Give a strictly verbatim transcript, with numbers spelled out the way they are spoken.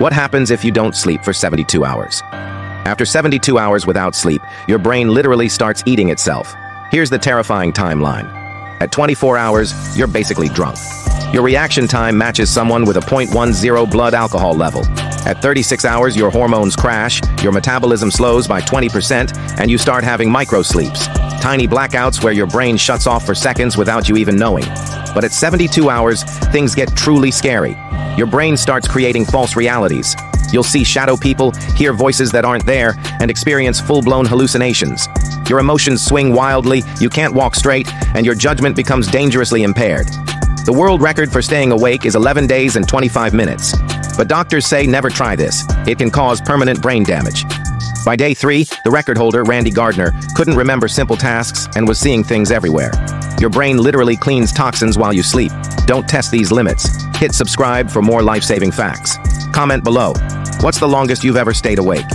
What happens if you don't sleep for seventy-two hours? After seventy-two hours without sleep, your brain literally starts eating itself. Here's the terrifying timeline. At twenty-four hours, you're basically drunk. Your reaction time matches someone with a zero point one zero blood alcohol level. At thirty-six hours, your hormones crash, your metabolism slows by twenty percent, and you start having micro-sleeps, tiny blackouts where your brain shuts off for seconds without you even knowing. But at seventy-two hours, things get truly scary. Your brain starts creating false realities. You'll see shadow people, hear voices that aren't there, and experience full-blown hallucinations. Your emotions swing wildly, you can't walk straight, and your judgment becomes dangerously impaired. The world record for staying awake is eleven days and twenty-five minutes. But doctors say never try this. It can cause permanent brain damage. By day three, the record holder, Randy Gardner, couldn't remember simple tasks and was seeing things everywhere. Your brain literally cleans toxins while you sleep. Don't test these limits. Hit subscribe for more life-saving facts. Comment below. What's the longest you've ever stayed awake?